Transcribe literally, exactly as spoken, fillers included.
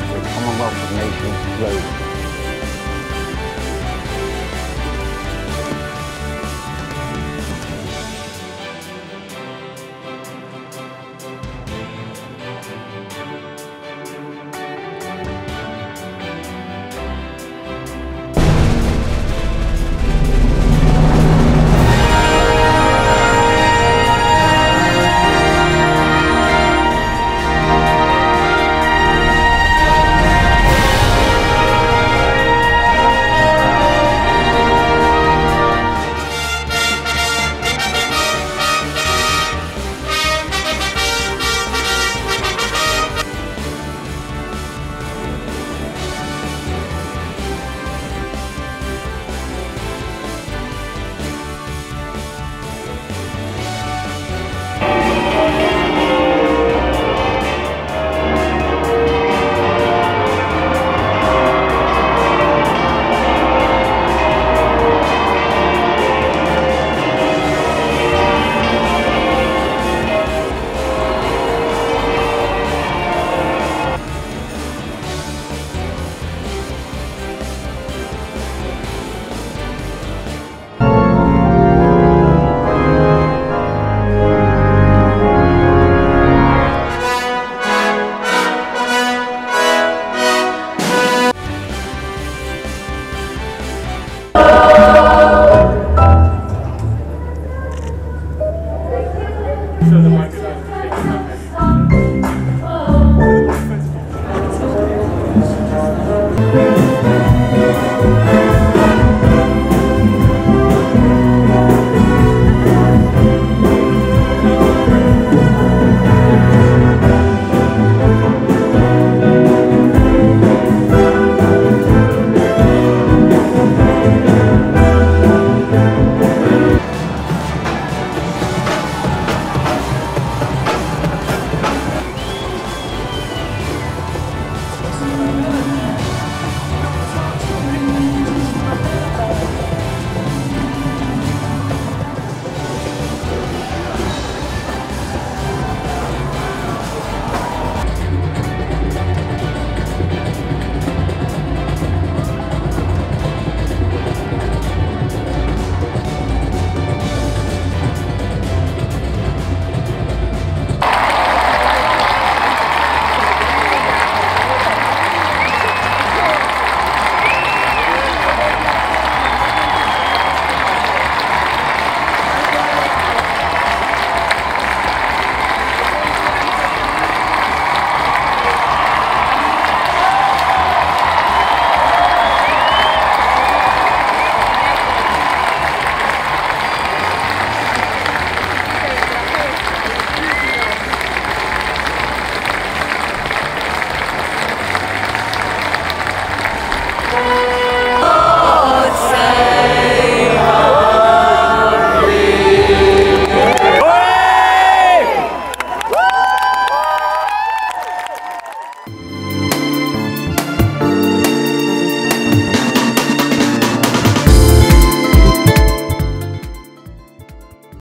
The Commonwealth of Nations global.